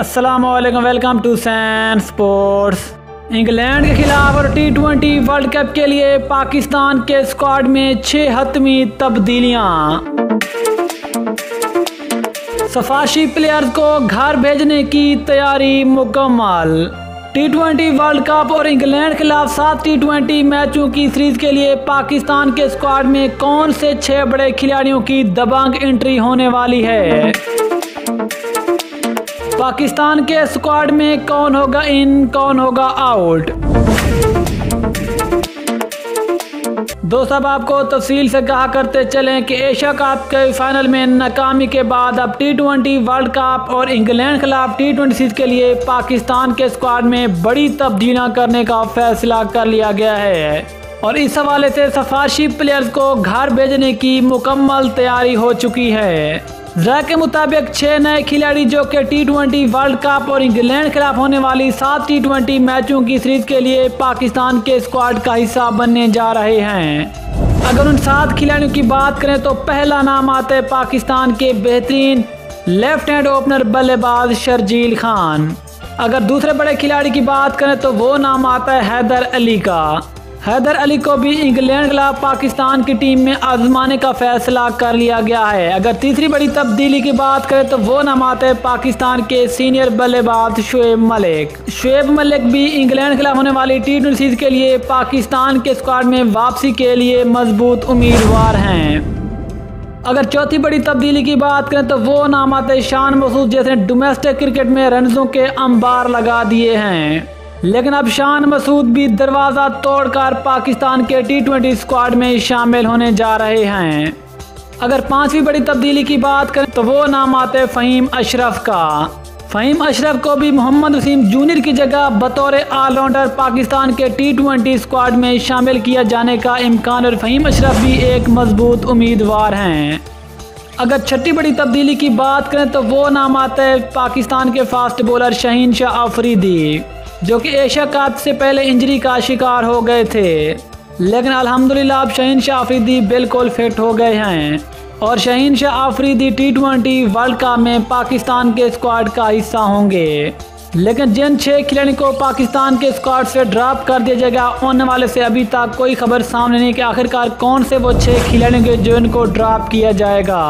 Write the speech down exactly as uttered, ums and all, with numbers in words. अस्सलामुअलैकुम, welcome to सैन sports. England के खिलाफ और टी ट्वेंटी वर्ल्ड कप के लिए पाकिस्तान के स्क्वाड में छः हतमी तब्दीलियाँ। सफारशी प्लेयर्स को घर भेजने की तैयारी मुकम्मल। टी ट्वेंटी वर्ल्ड कप और इंग्लैंड के खिलाफ सात टी ट्वेंटी मैचों की सीरीज के लिए पाकिस्तान के स्क्वाड में कौन से छह बड़े खिलाड़ियों की दबंग एंट्री होने वाली है। पाकिस्तान के स्क्वाड में कौन होगा इन, कौन होगा आउट। दोस्तों, अब आपको तफसील से कहा करते चलें कि एशिया कप के फाइनल में नाकामी के बाद अब टी ट्वेंटी वर्ल्ड कप और इंग्लैंड खिलाफ टी ट्वेंटी सीरीज के लिए पाकिस्तान के स्क्वाड में बड़ी तब्दीलियां करने का फैसला कर लिया गया है और इस हवाले से सफारशी प्लेयर्स को घर भेजने की मुकम्मल तैयारी हो चुकी है। ज़रा के मुताबिक छः नए खिलाड़ी जो कि टी ट्वेंटी वर्ल्ड कप और इंग्लैंड के खिलाफ होने वाली सात टी ट्वेंटी मैचों की सीरीज के लिए पाकिस्तान के स्क्वाड का हिस्सा बनने जा रहे हैं। अगर उन सात खिलाड़ियों की बात करें तो पहला नाम आता है पाकिस्तान के बेहतरीन लेफ्ट हैंड ओपनर बल्लेबाज शर्जील खान। अगर दूसरे बड़े खिलाड़ी की बात करें तो वो नाम आता है हैदर अली का। हैदर अली को भी इंग्लैंड के खिलाफ पाकिस्तान की टीम में आजमाने का फैसला कर लिया गया है। अगर तीसरी बड़ी तब्दीली की बात करें तो वो नाम आता है पाकिस्तान के सीनियर बल्लेबाज शोएब मलिक। शोएब मलिक भी इंग्लैंड के खिलाफ होने वाली टी ट्वेंटी सीरीज के लिए पाकिस्तान के स्क्वाड में वापसी के लिए मजबूत उम्मीदवार हैं। अगर चौथी बड़ी तब्दीली की बात करें तो वो नाम आता है शान मसूद, जिसने डोमेस्टिक क्रिकेट में रनों के अंबार लगा दिए हैं। लेकिन अब शान मसूद भी दरवाज़ा तोड़कर पाकिस्तान के टी ट्वेंटी स्क्वाड में शामिल होने जा रहे हैं। अगर पांचवी बड़ी तब्दीली की बात करें तो वो नाम आते हैं फहीम अशरफ का। फहीम अशरफ को भी मोहम्मद वसीम जूनियर की जगह बतौर ऑलराउंडर पाकिस्तान के टी ट्वेंटी स्क्वाड में शामिल किया जाने का इम्कान और फहीम अशरफ भी एक मजबूत उम्मीदवार हैं। अगर छठी बड़ी तब्दीली की बात करें तो वो नाम आता है पाकिस्तान के फास्ट बॉलर शाहीन शाह आफरीदी, जो कि एशिया कप से पहले इंजरी का शिकार हो गए थे, लेकिन अल्हम्दुलिल्लाह अब शाहीन शाह आफरीदी बिल्कुल फिट हो गए हैं और Shaheen Shah Afridi T twenty World Cup में पाकिस्तान के स्क्वाड का हिस्सा होंगे। लेकिन जिन छः खिलाड़ियों को पाकिस्तान के स्क्वाड से ड्रॉप कर दिया जाएगा, उन वाले से अभी तक कोई खबर सामने नहीं कि आखिरकार कौन से वो छः खिलाड़ियों के जो इनको ड्रॉप किया जाएगा।